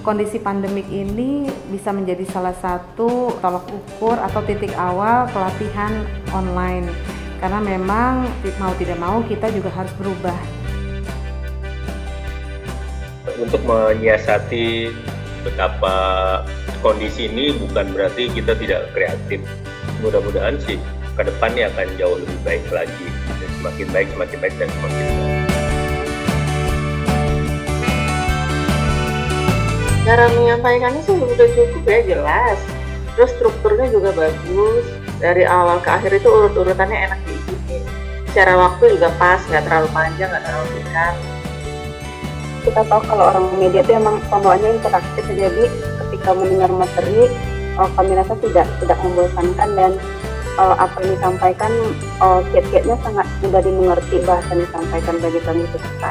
Kondisi pandemik ini bisa menjadi salah satu tolok ukur atau titik awal pelatihan online. Karena memang mau tidak mau kita juga harus berubah. Untuk menyiasati betapa kondisi ini bukan berarti kita tidak kreatif. Mudah-mudahan sih ke depannya akan jauh lebih baik lagi. Semakin baik dan semakin baik. Cara menyampaikannya sih udah cukup ya, jelas. Terus strukturnya juga bagus. Dari awal ke akhir itu urut-urutannya enak diikuti. Secara waktu juga pas, nggak terlalu panjang, nggak terlalu singkat. Kita tahu kalau orang media itu emang pembawaannya interaktif, jadi ketika mendengar materi, kami rasa tidak membosankan dan apa yang disampaikan kiat-kiatnya sangat mudah dimengerti, bahasa yang disampaikan bagi kami peserta.